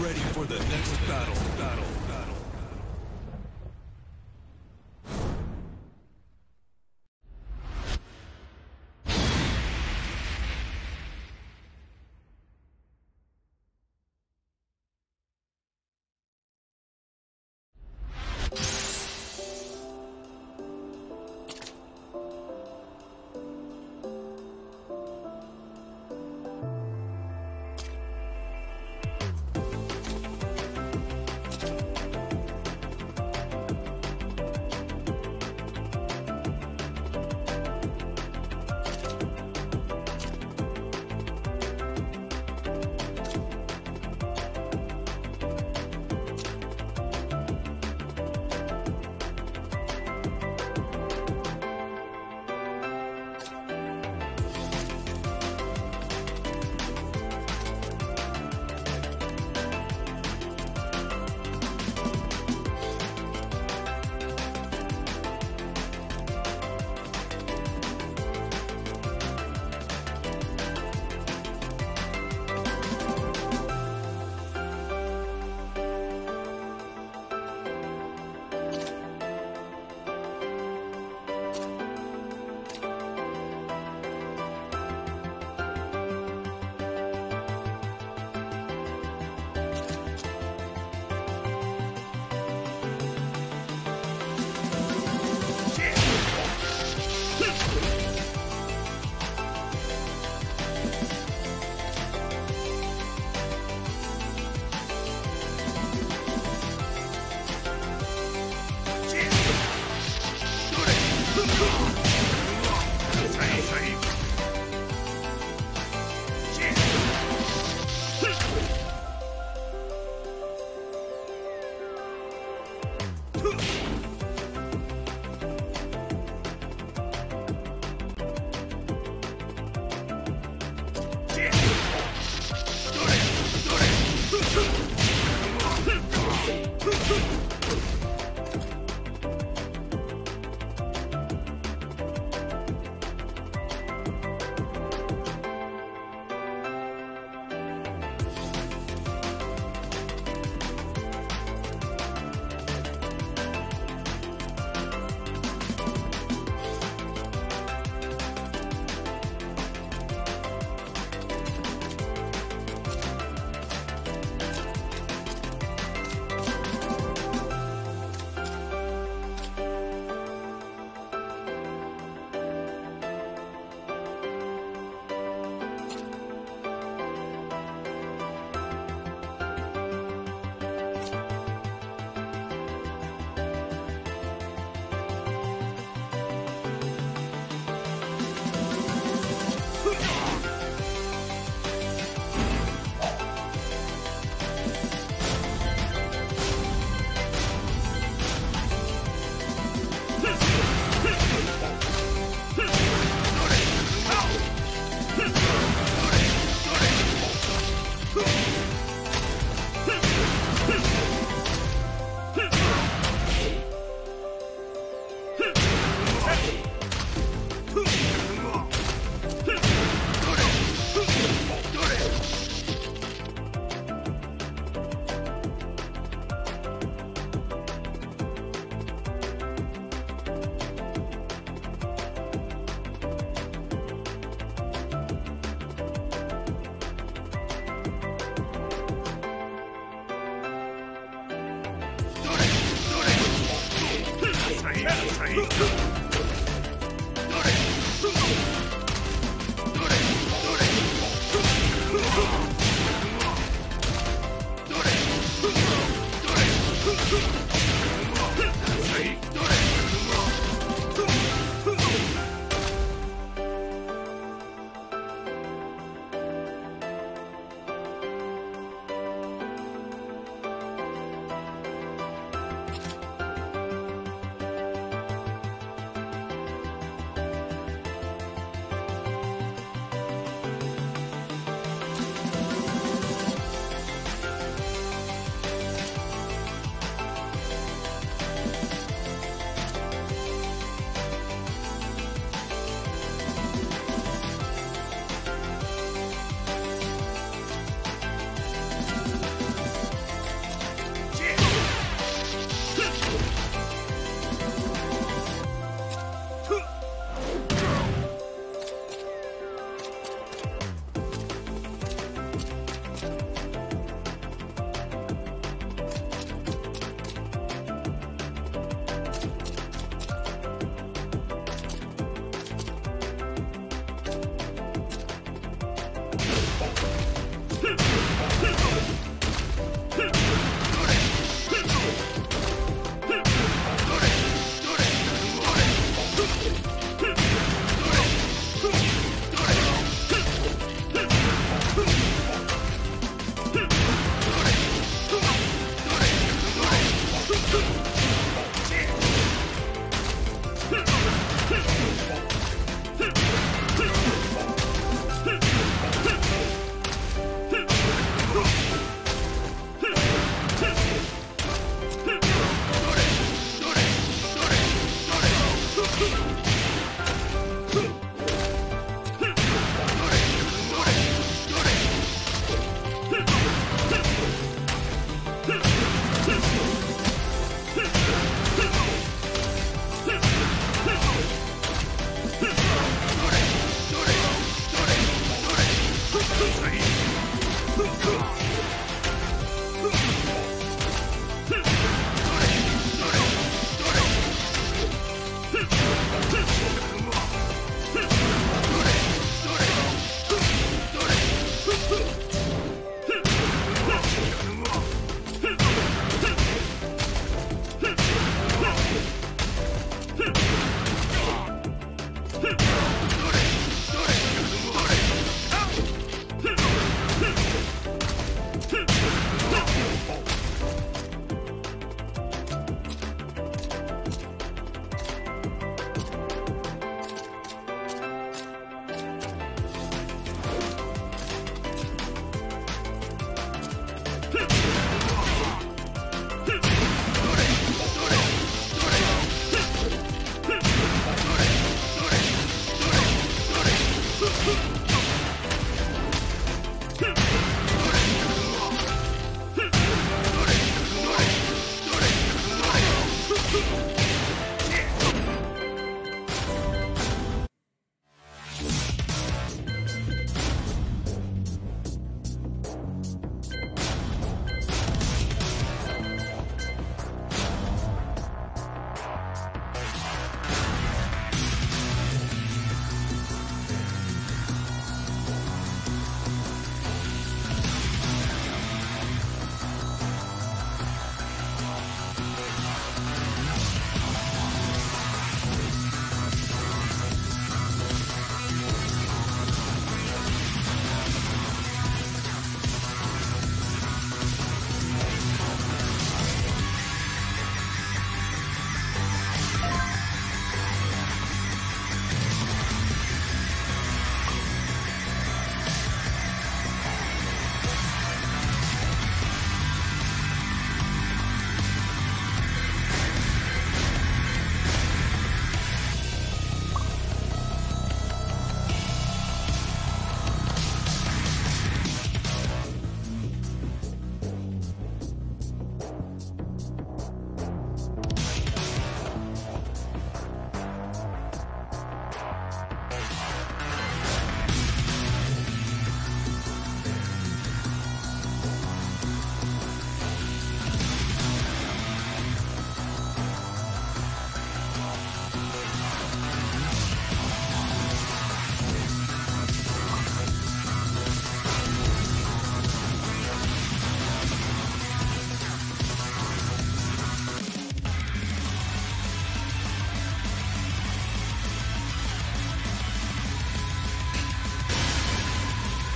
ready for the next battle.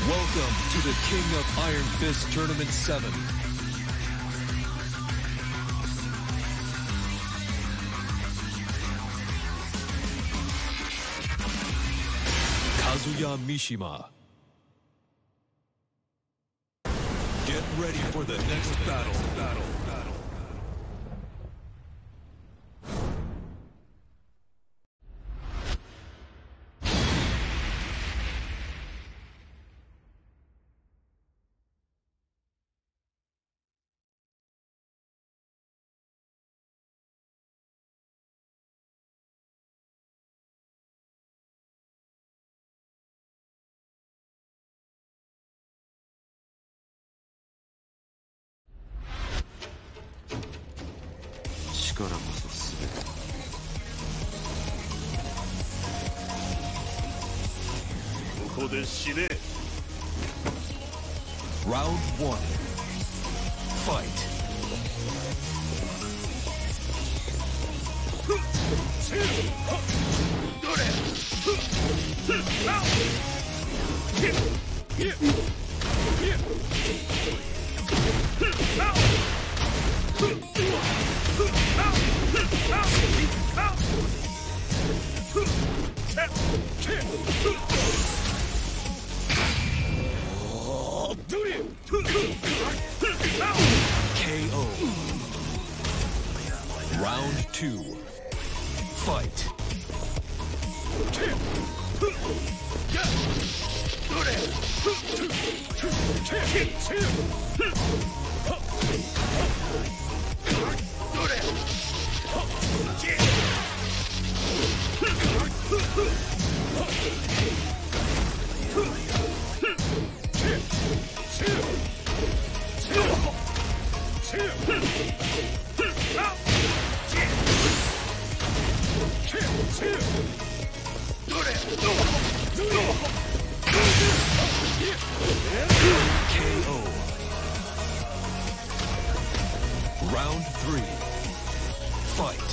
Welcome to the King of Iron Fist Tournament 7. Kazuya Mishima. Get ready for the next battle. Round 1. Fight. two, fight! Round three, fight!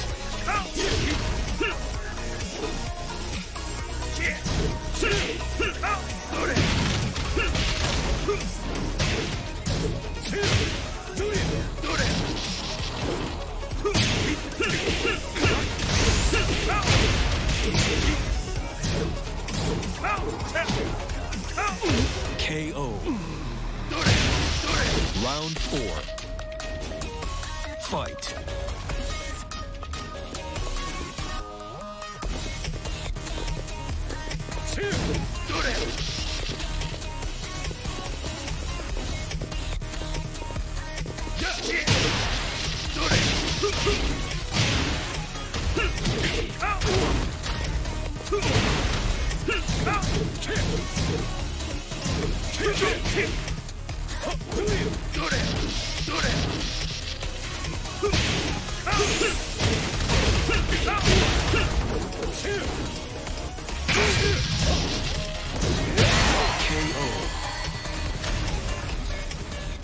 KO. Round four. Fight.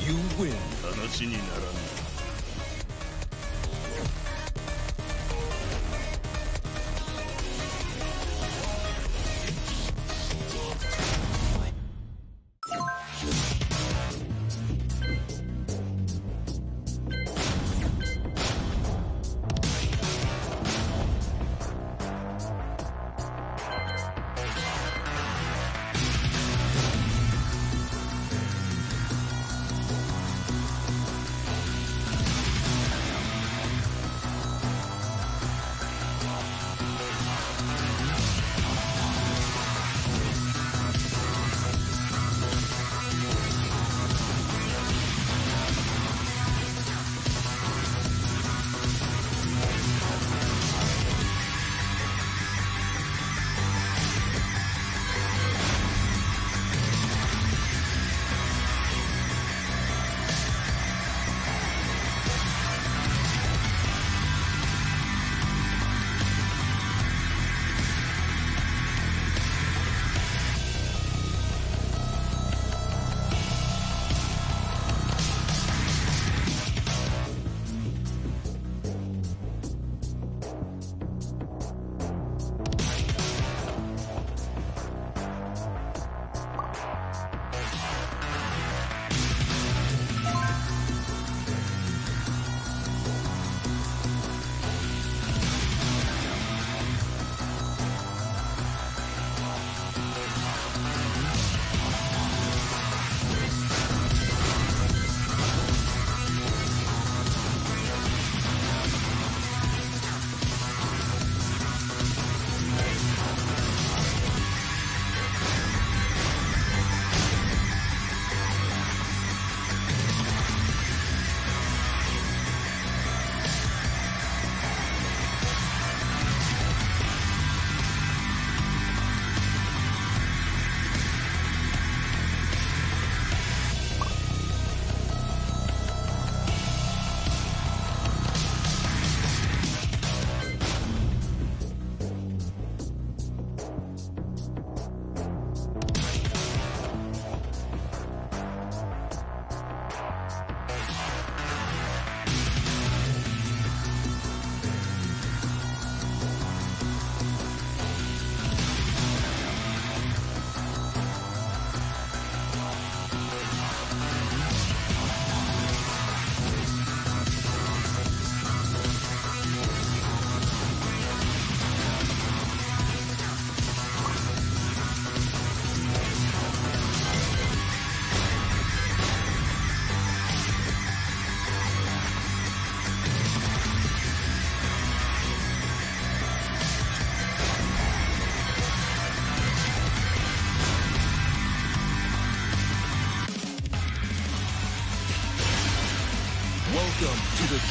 You win.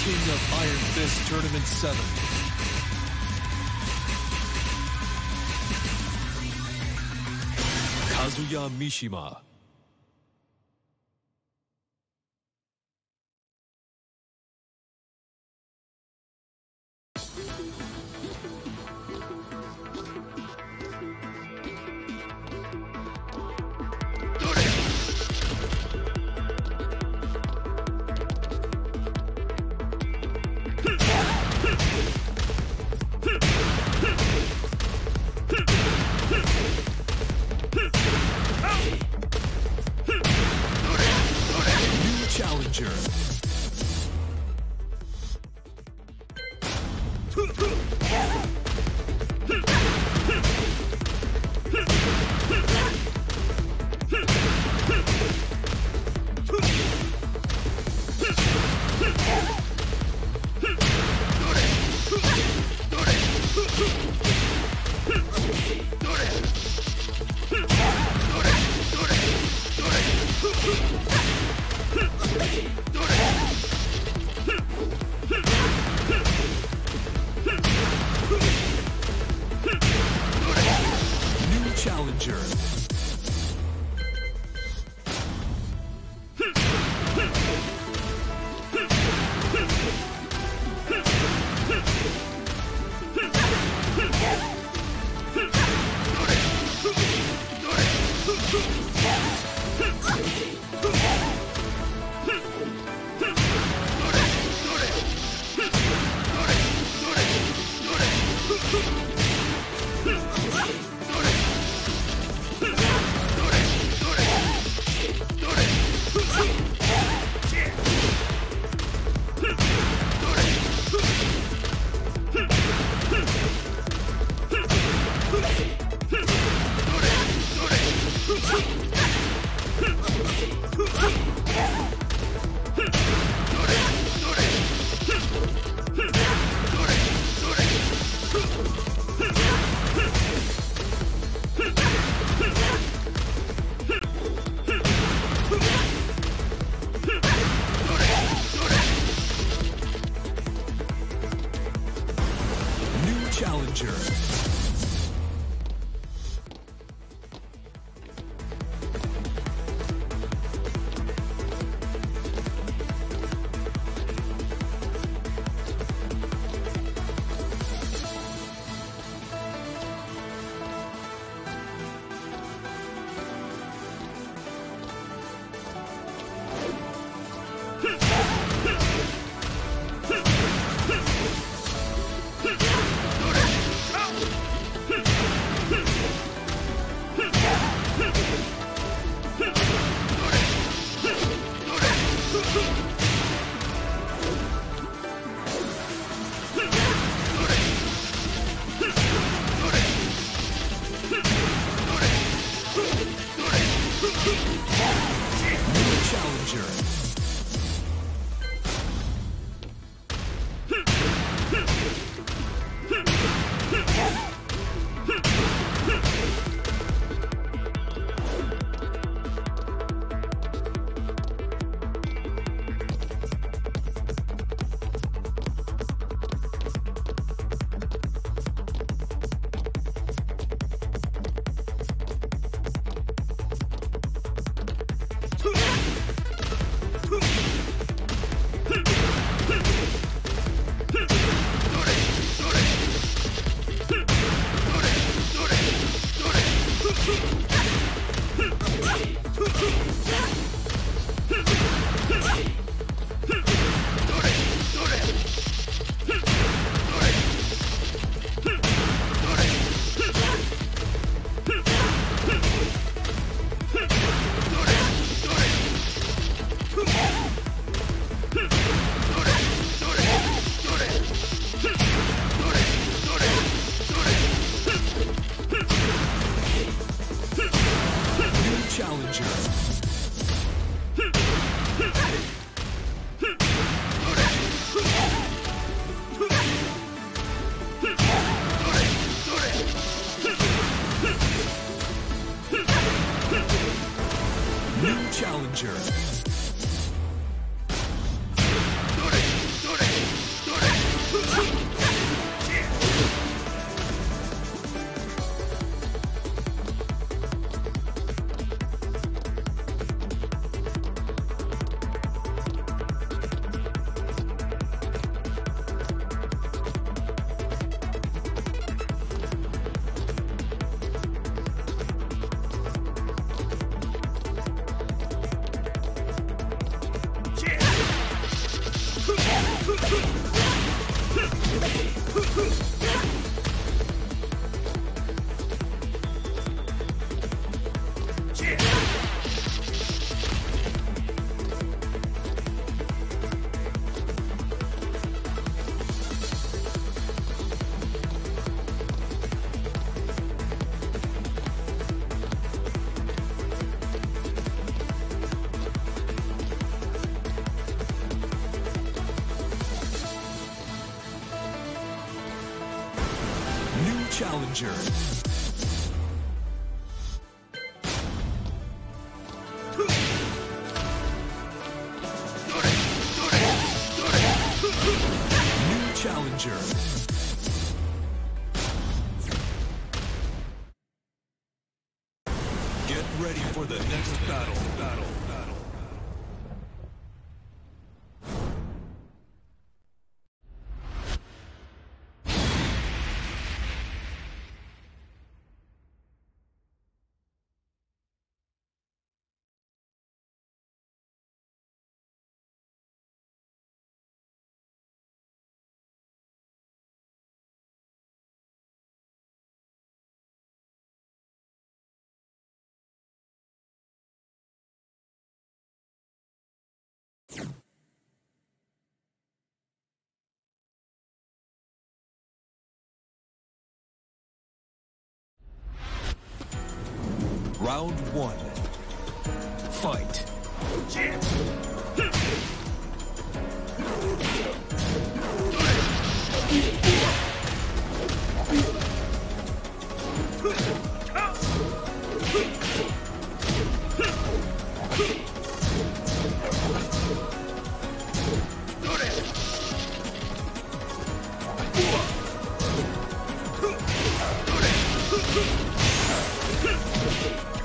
King of Iron Fist Tournament 7. Kazuya Mishima. challenger. New challenger. Get ready for the next battle. Round one. Fight.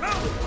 Round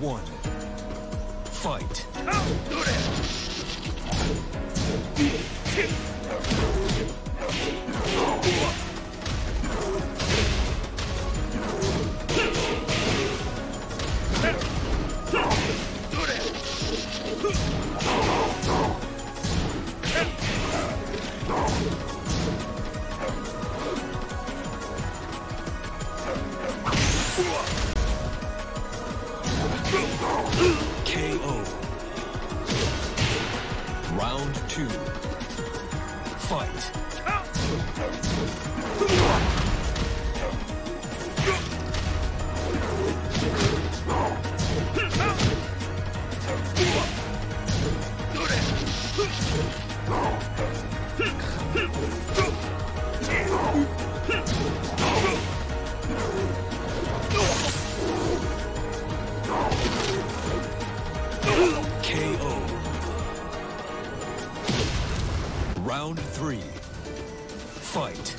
one. Fight. Round two. Fight. Round 3. Fight.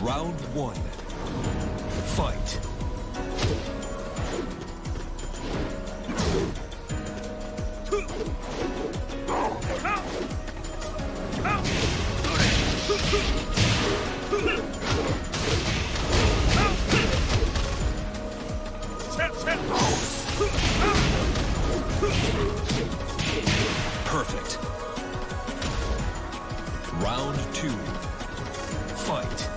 Round 1. Fight. Perfect. Round 2. Fight.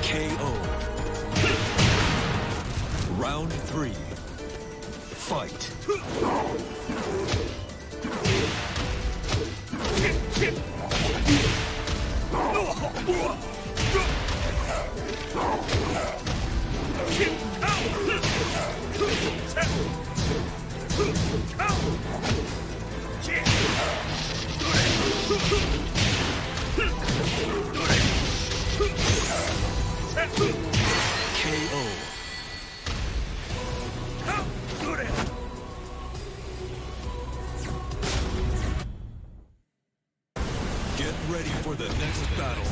KO. Round 3. Fight. KO. Get ready for the next battle.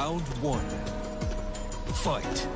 Round 1. Fight.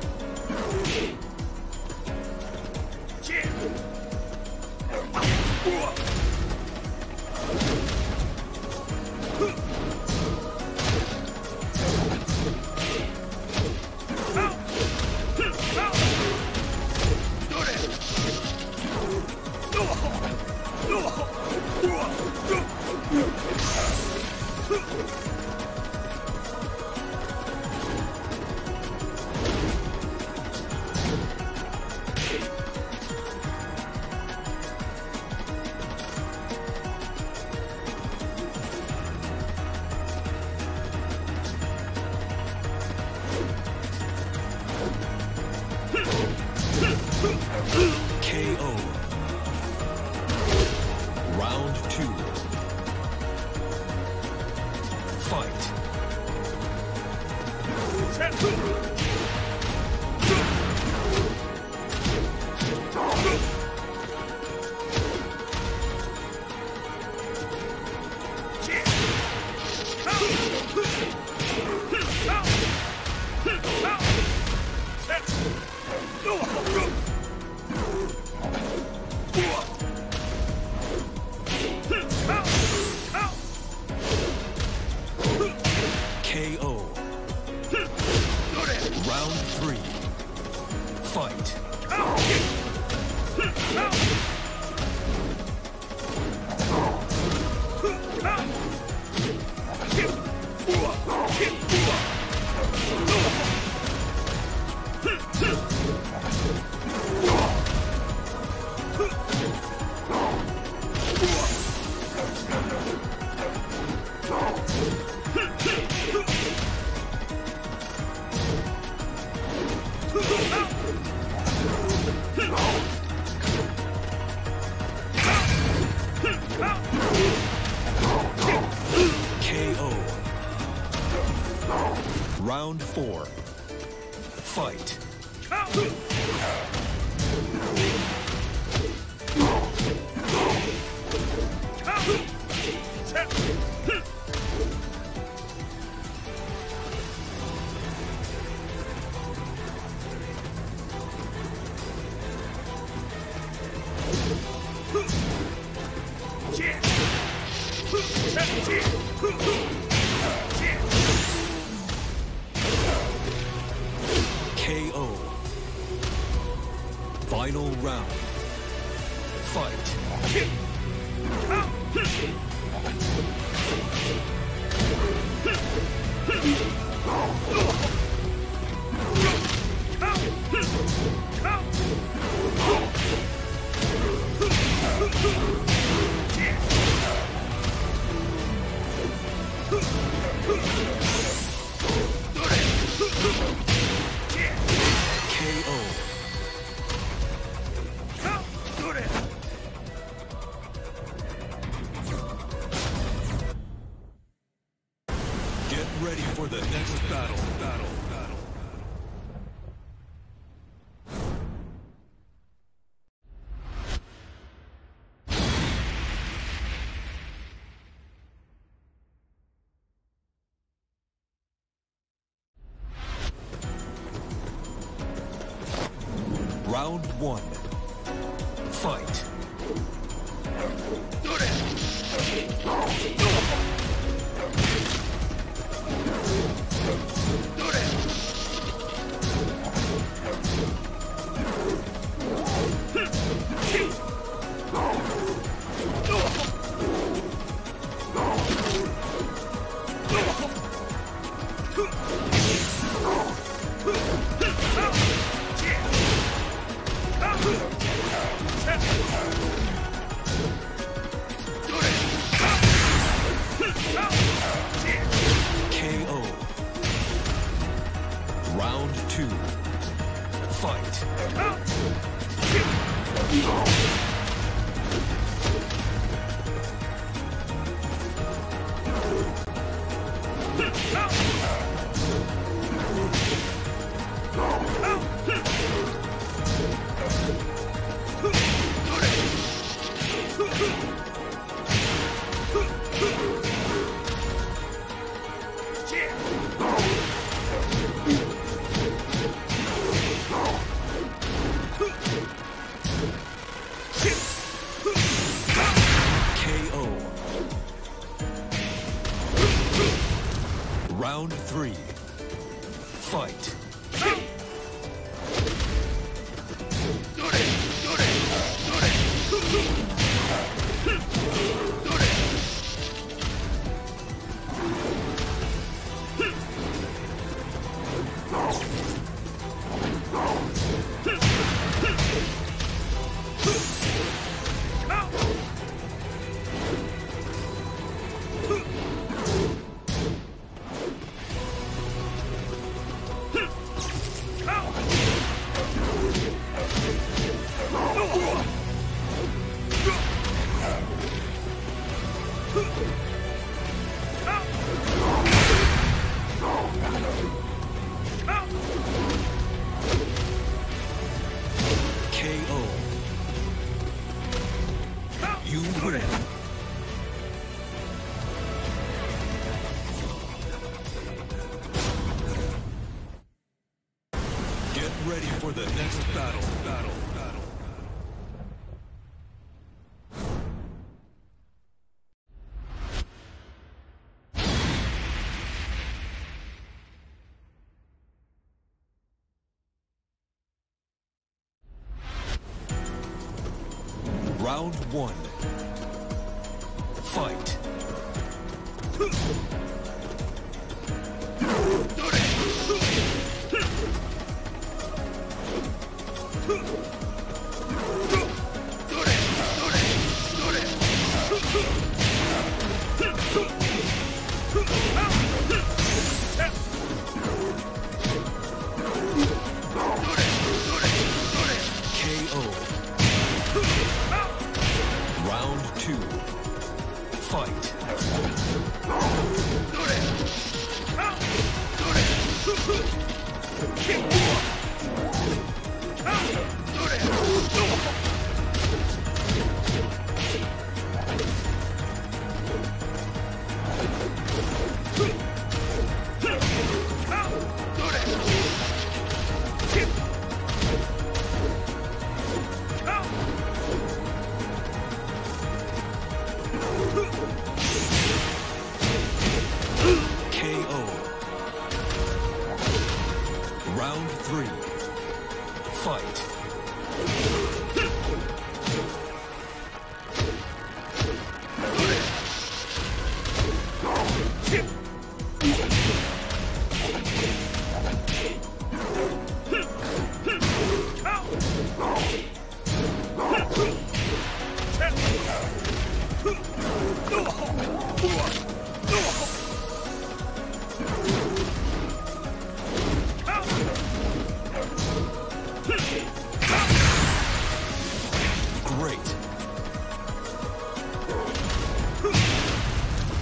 Round 4. Fight. KO. Final round. Fight. Get ready for the next battle. Round 1. Fight. Round 3. Fight. Ready for the next battle. Round 1. Fight. Fight.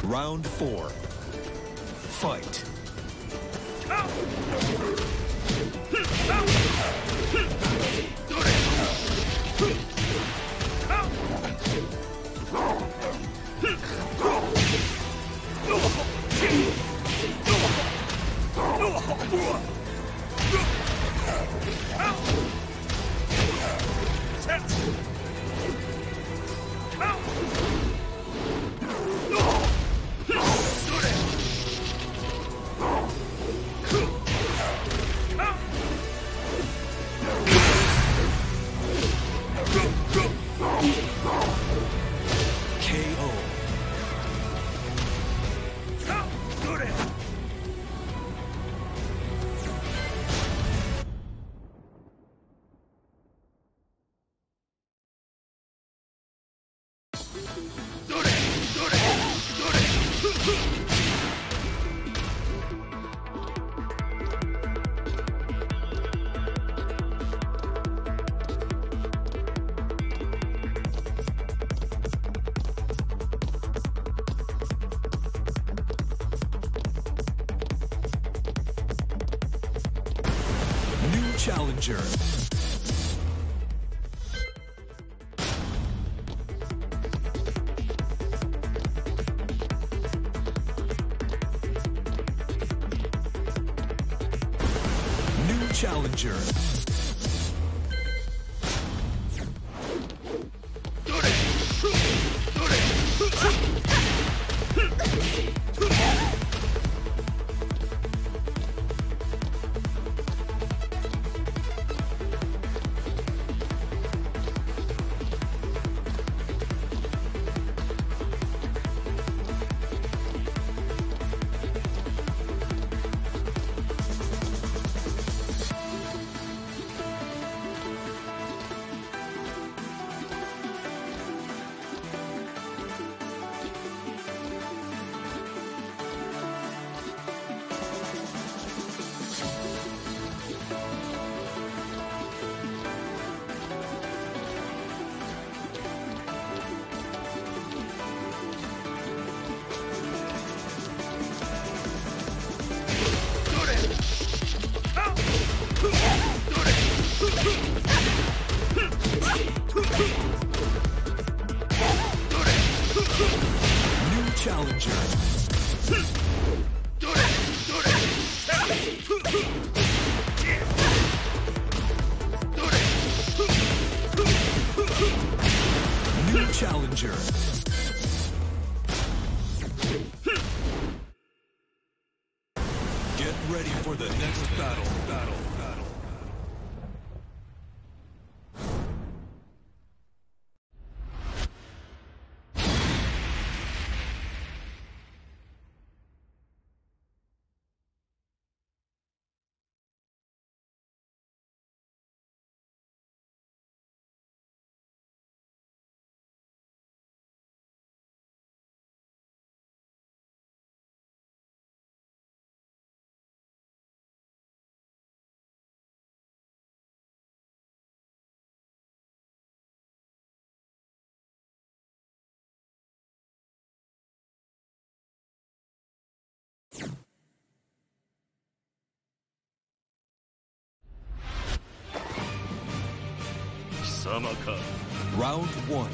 Round 4. Fight. Challenger. New challenger. Challenger. Get ready for the next battle. Amaka. Round one.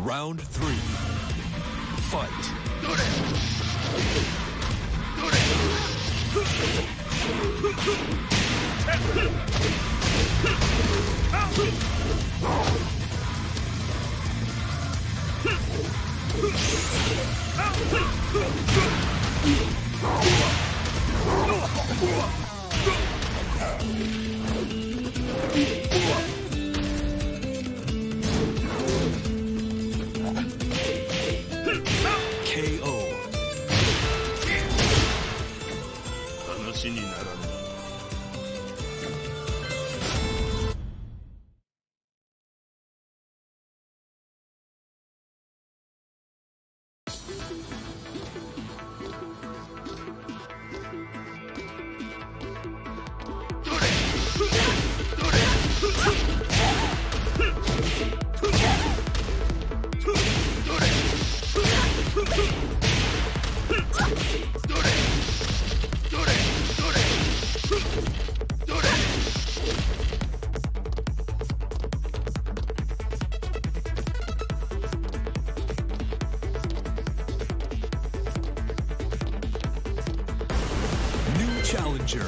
Round three. Fight. Challenger.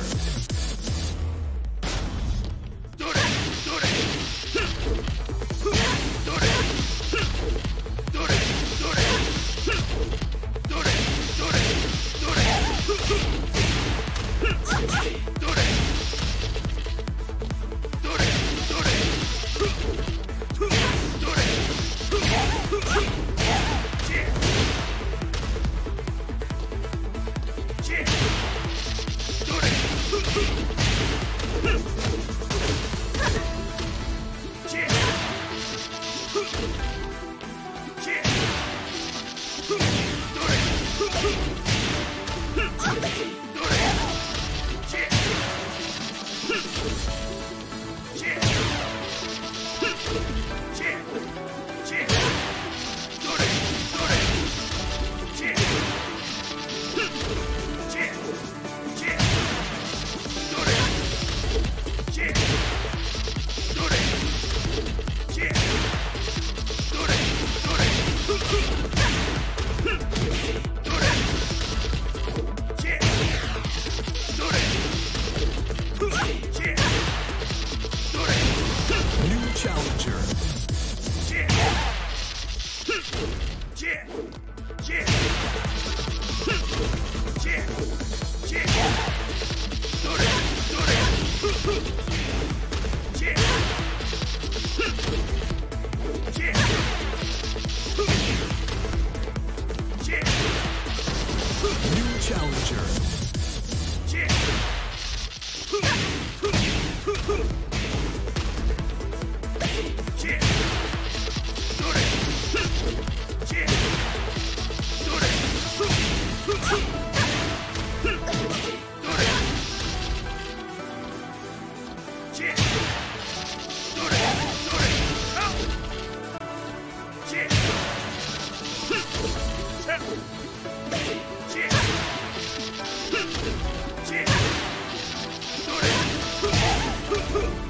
Woo!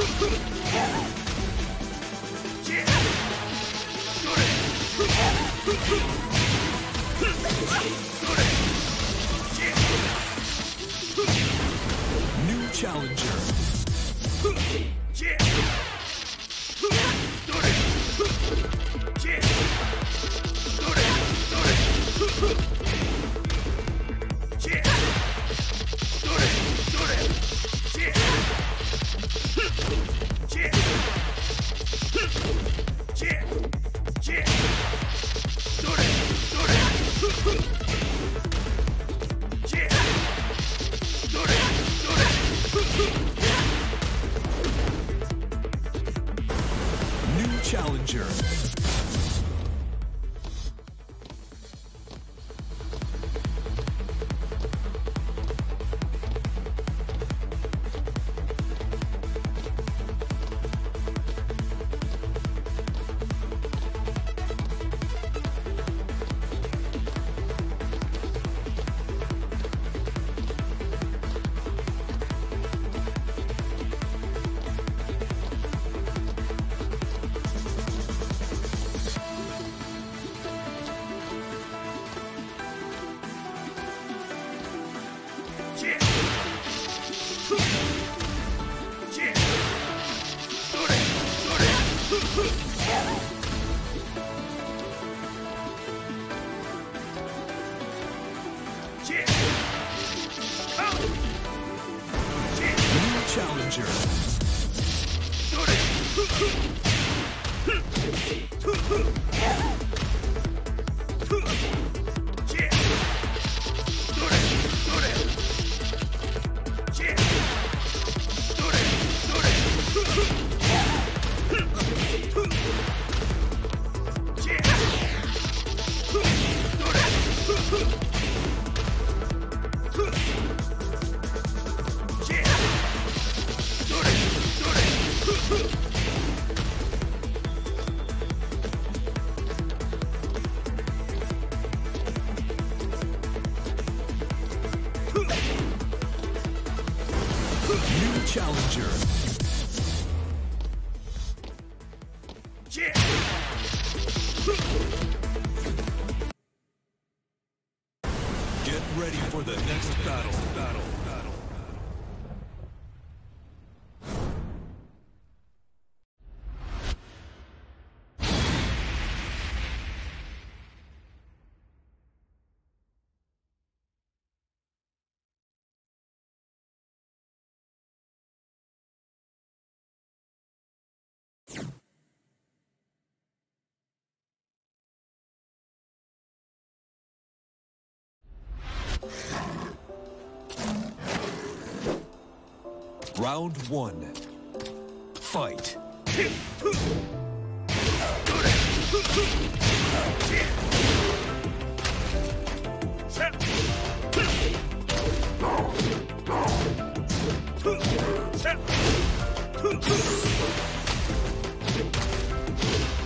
New challenger. Challenger. Challenger. New challenger. Get ready for the next battle. Round one. Fight.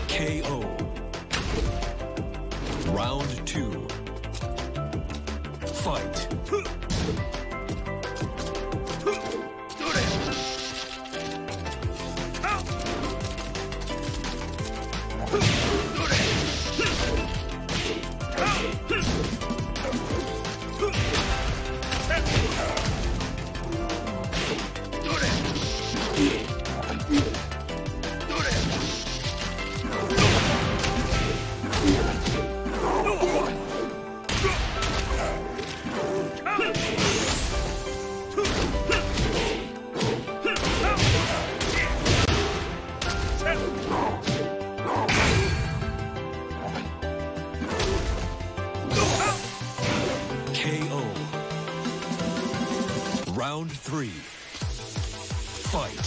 KO. Round two. Fight. Round three. Fight.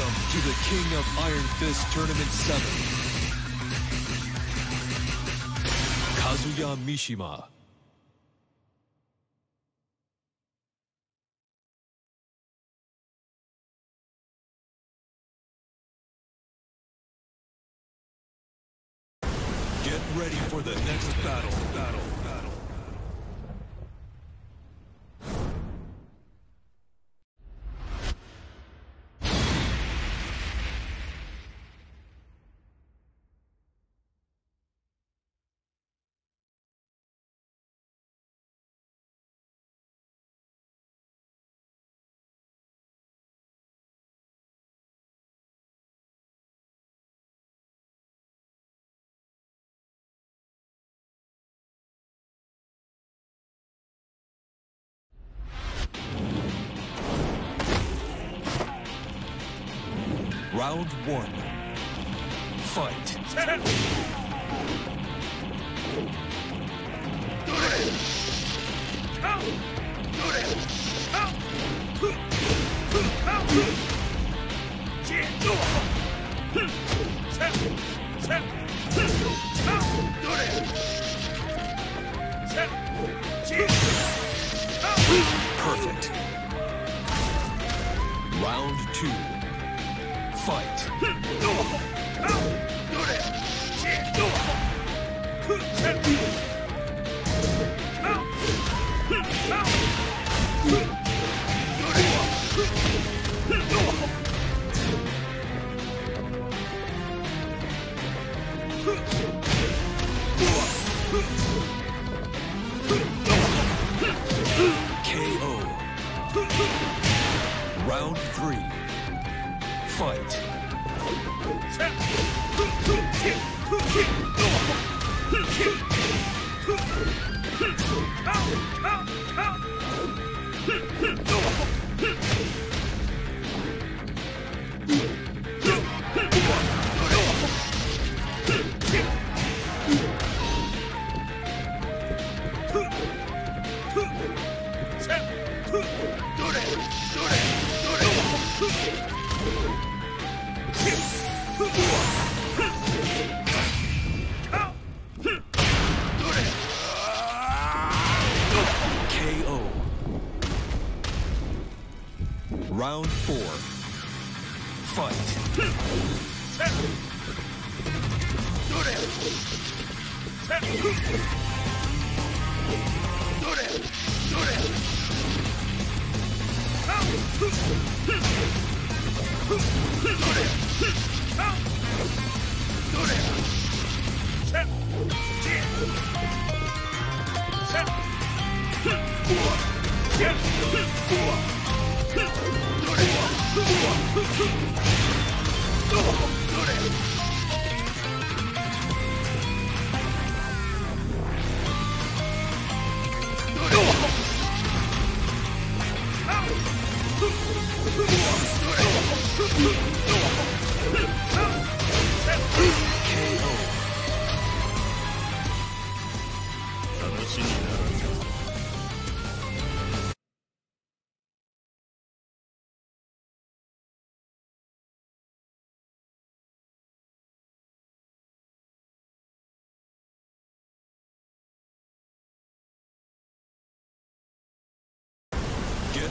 Welcome to the King of Iron Fist Tournament 7. Kazuya Mishima. Get ready for the next battle. Round 1. Fight. Perfect. Round 2. Fight. KO. Round 3. Fight. KO. Round 4. Fight. Get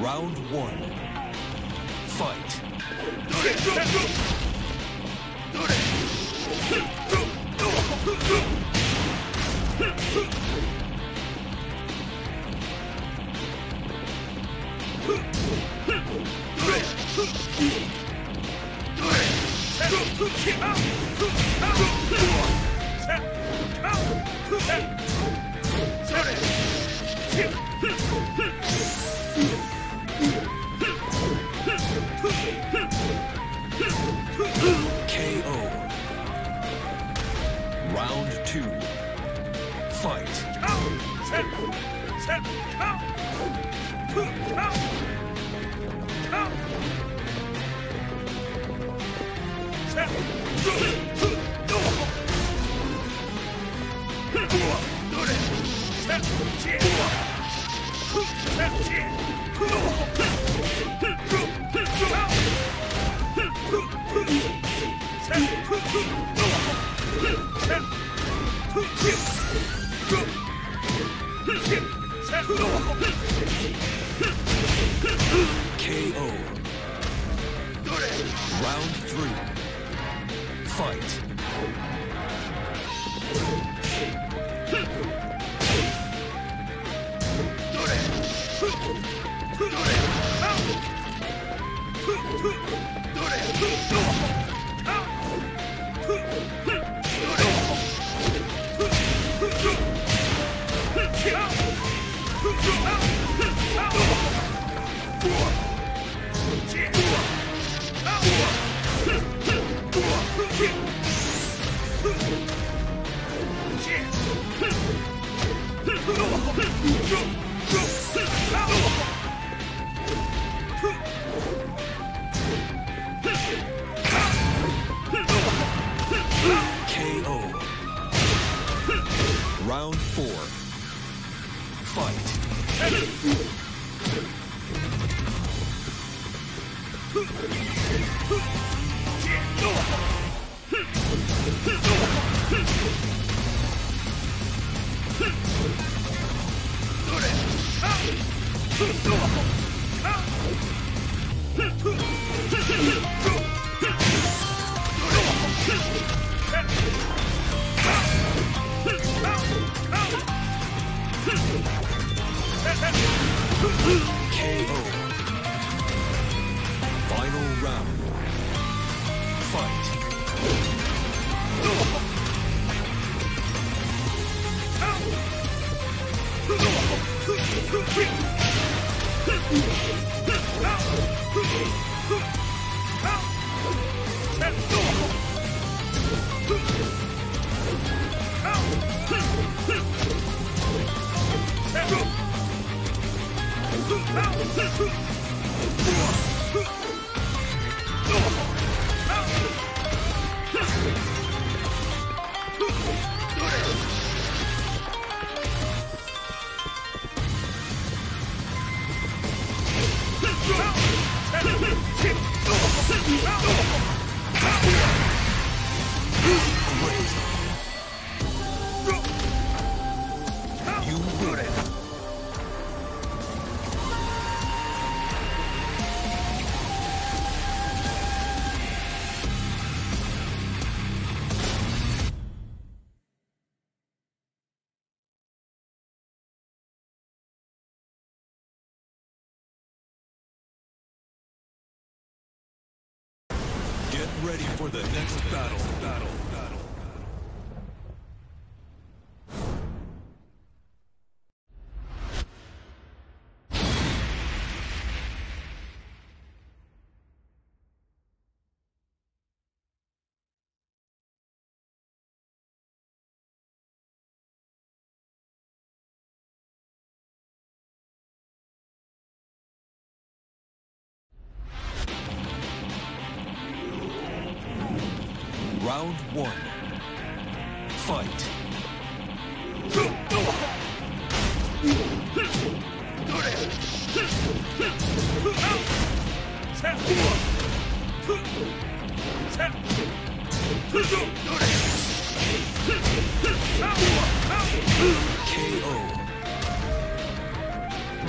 Round 1. Fight. two, fight. KO. Round 3. Fight. Round 4. KO. Final round. Fight. Ready for the next battle. Round 1. Fight. KO.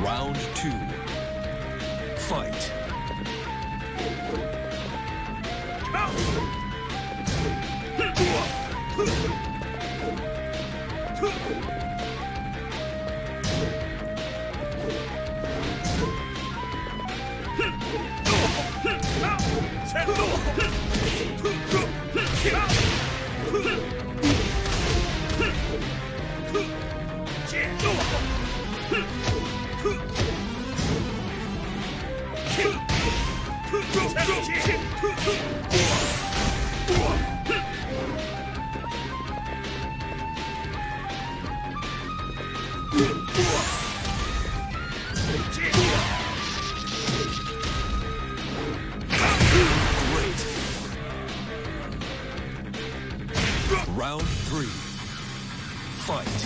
Round 2. Fight. Round 3. Fight!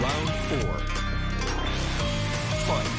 Round 4. Fight!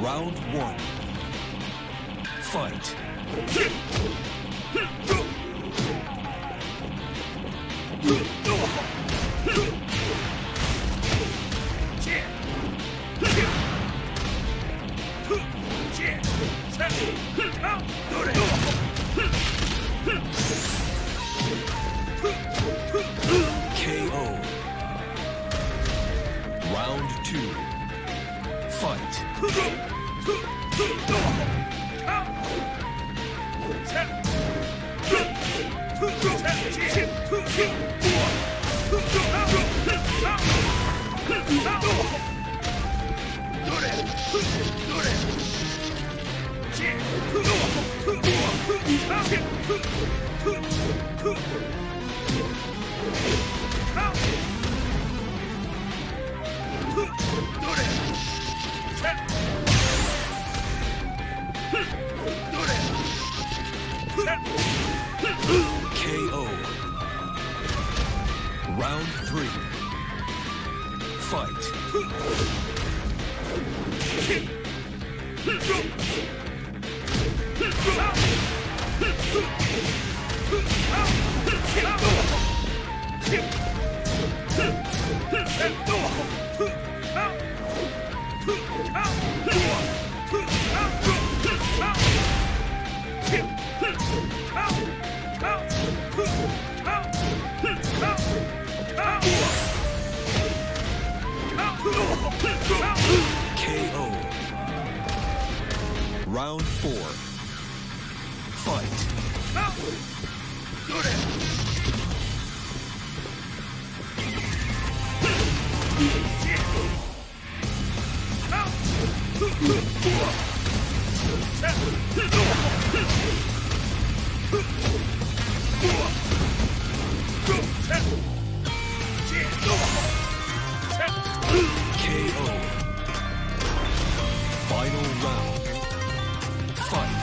Round 1. Fight! KO. Round 2. Fight! KO. Round 3. Fight! KO. Round 4. Fight! KO. Final round. Fight.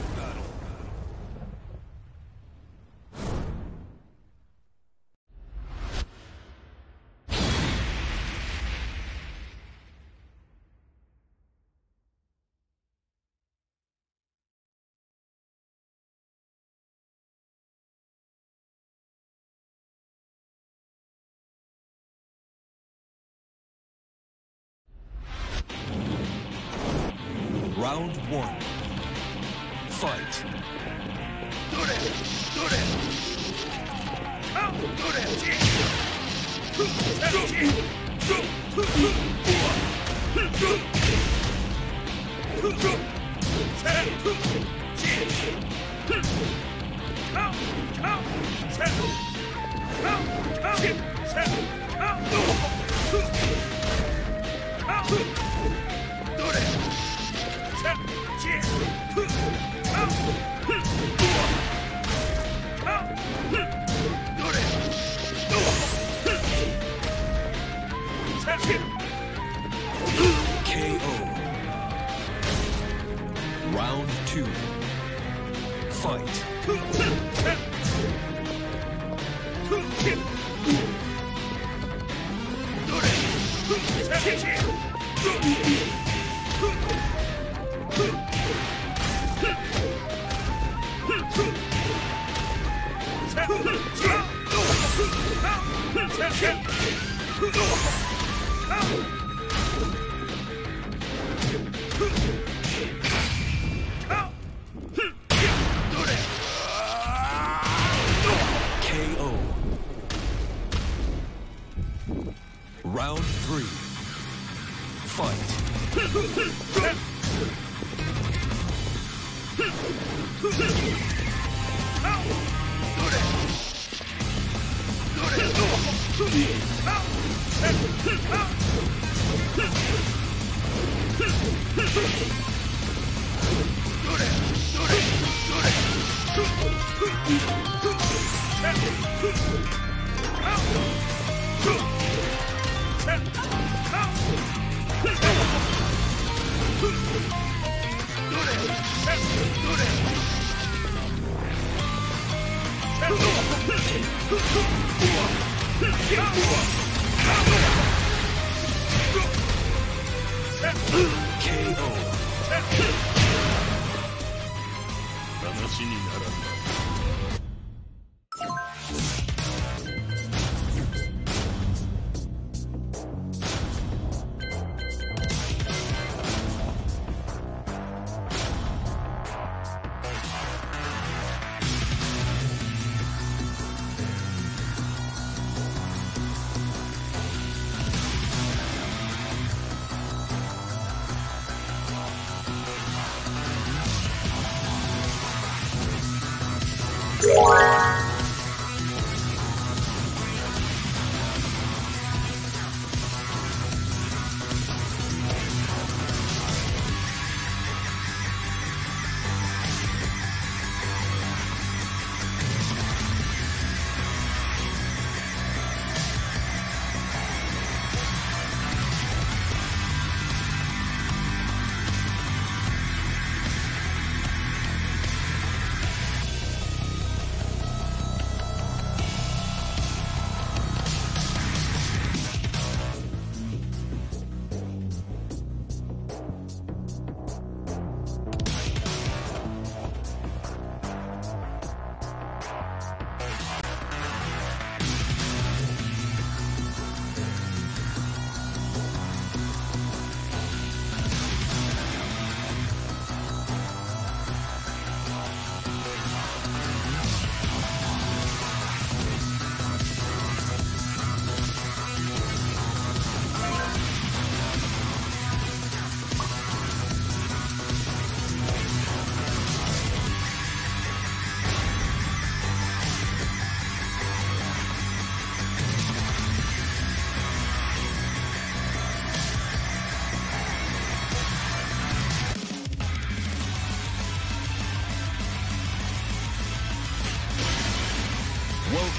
Round one. Fight. KO. Round two. Fight. KO. Round three. Fight.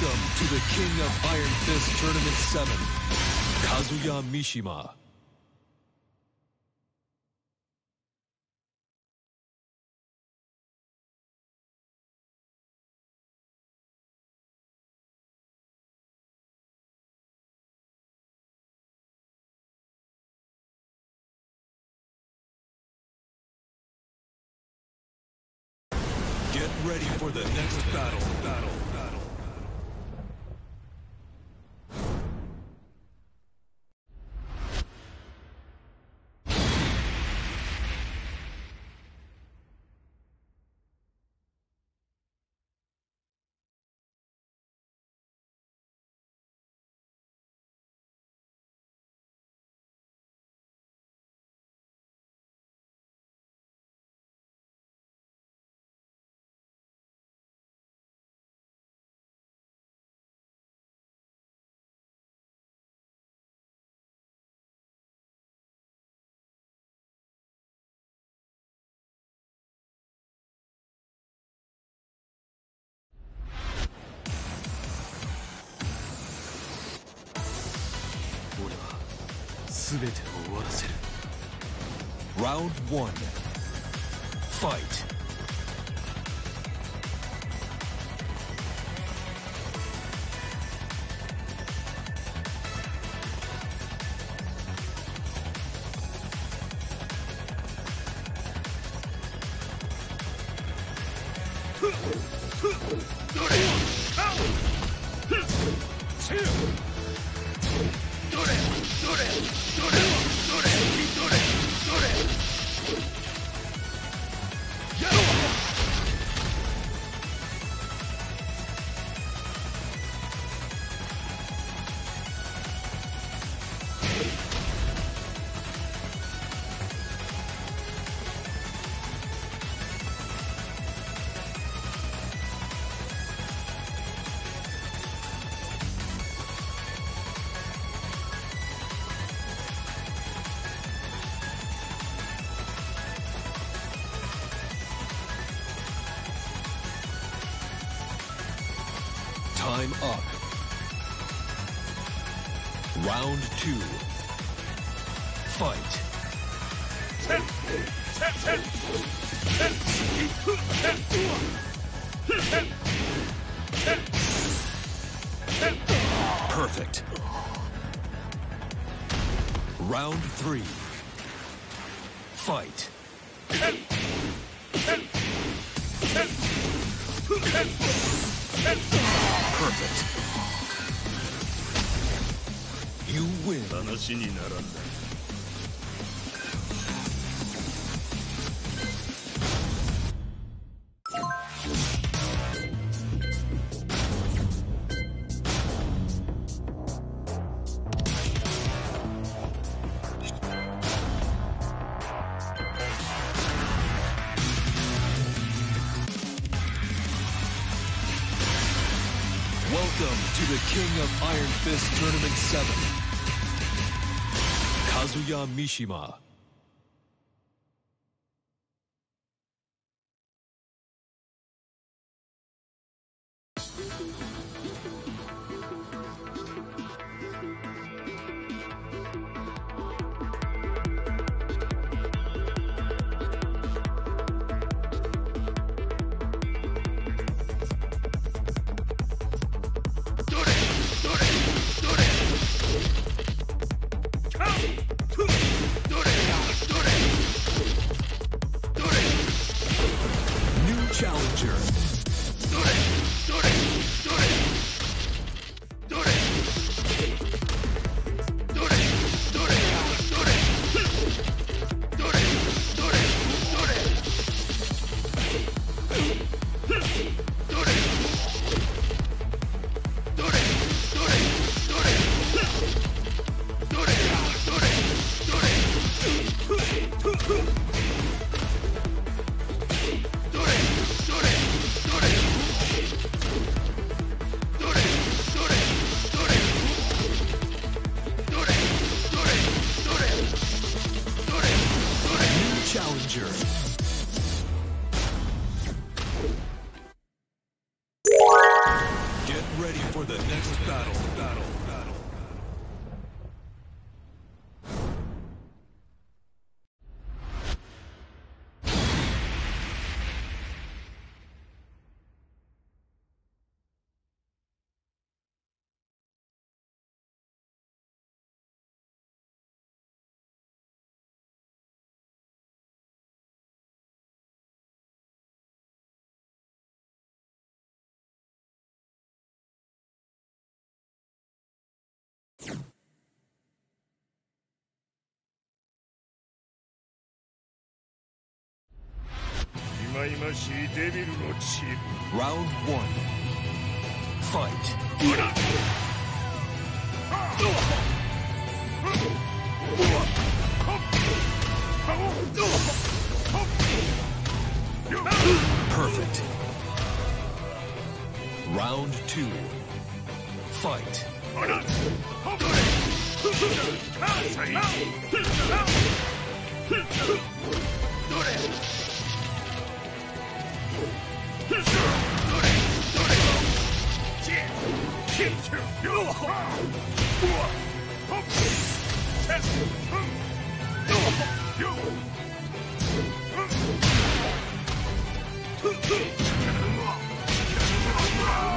Welcome to the King of Iron Fist Tournament 7, Kazuya Mishima. Get ready for the next battle. Round 1. Fight. 2. Fight. Perfect. Round 3. Fight. Perfect. You win. Welcome to the King of Iron Fist Tournament 7. Kazuya Mishima. Do it! ready for the next battle. Round one. Fight. Perfect. Round two. Fight.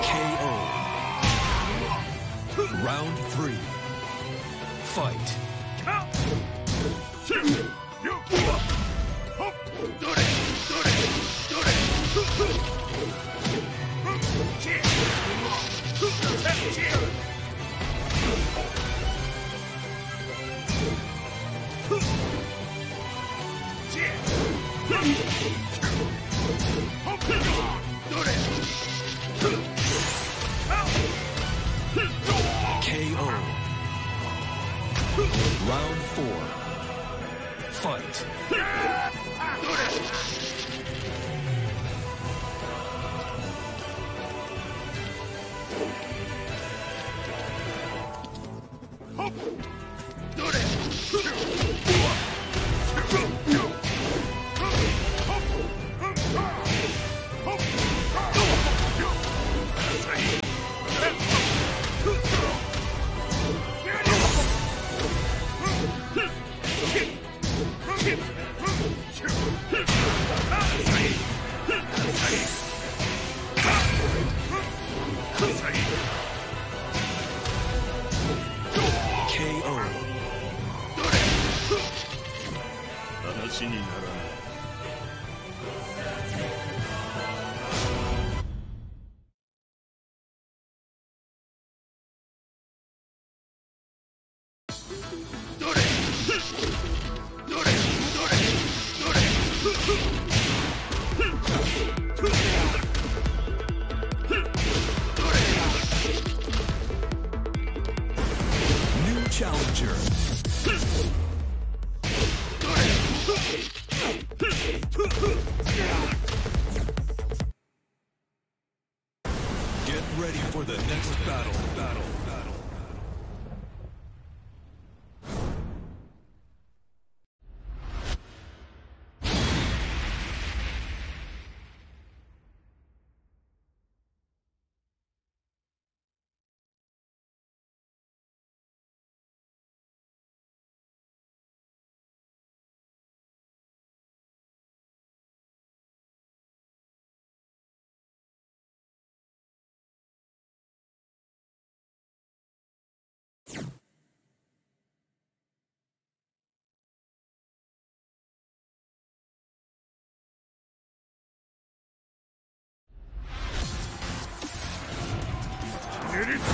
KO. Round three. Fight. KO. Round four. Fight.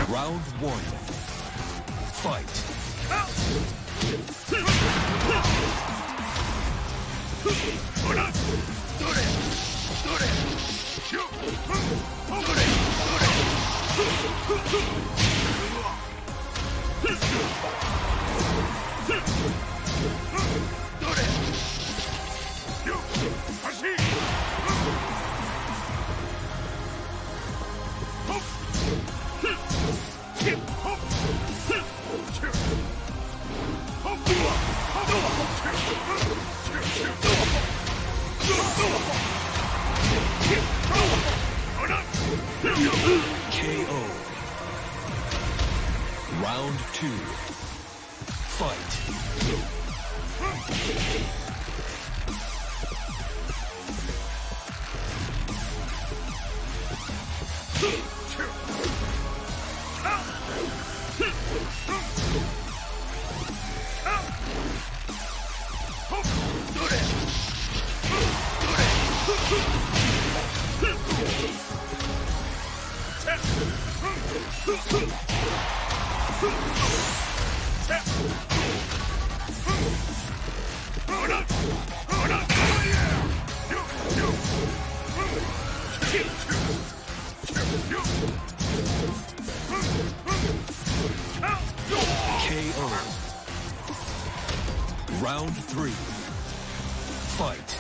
Round one. Fight. KO. Round 2. Fight. Round 3. Fight.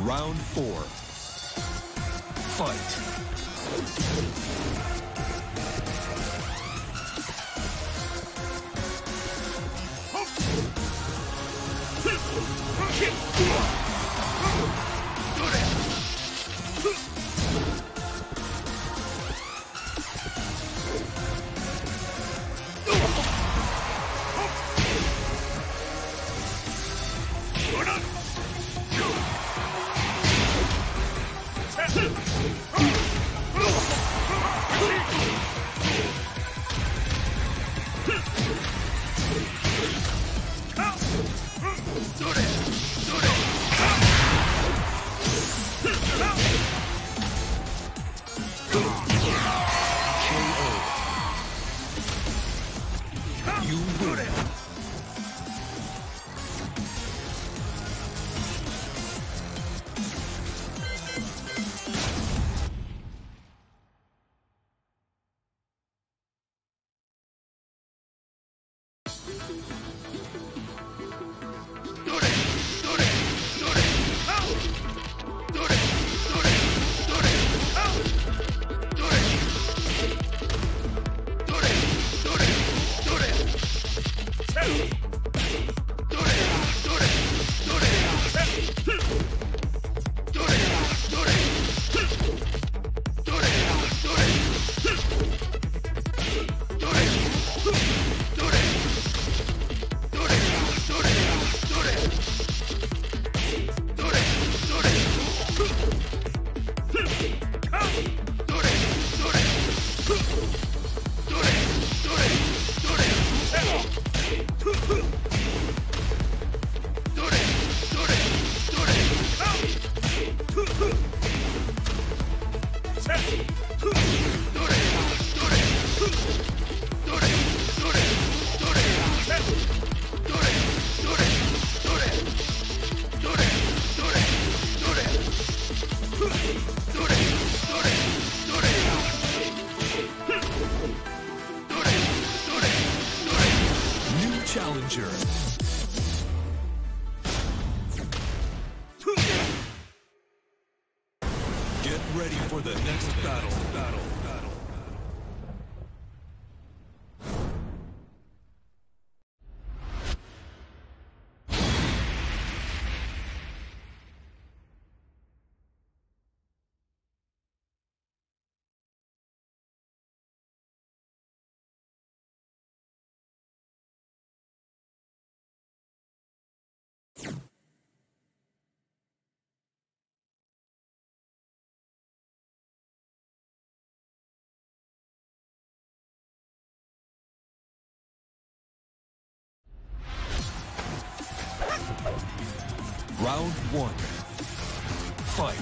Round 4. Fight. Challenger. Get ready for the next battle. Round 1. Fight.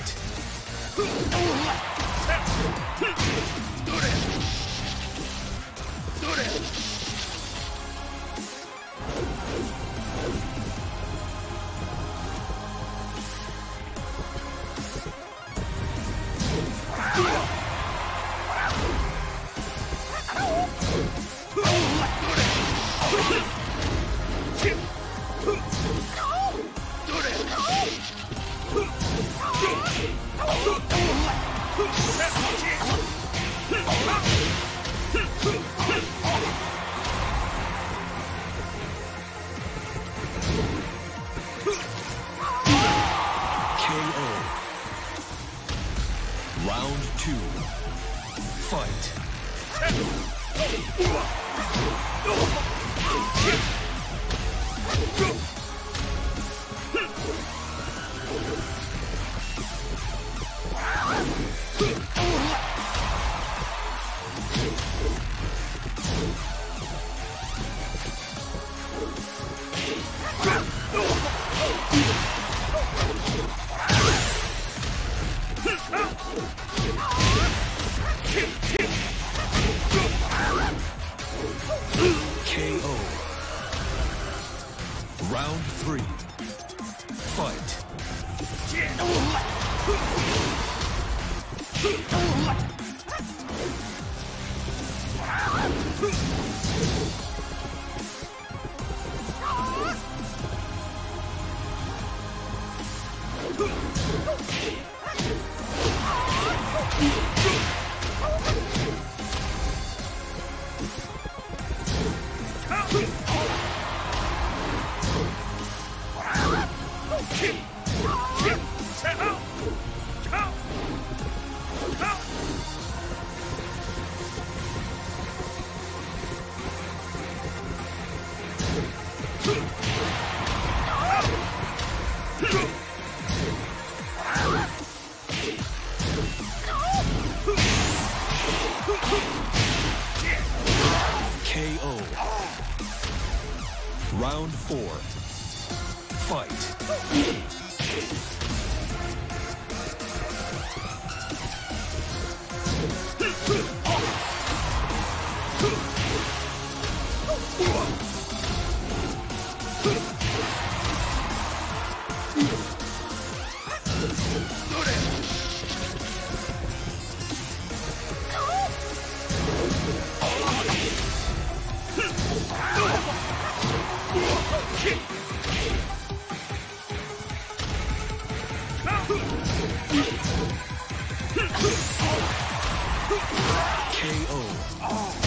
KO.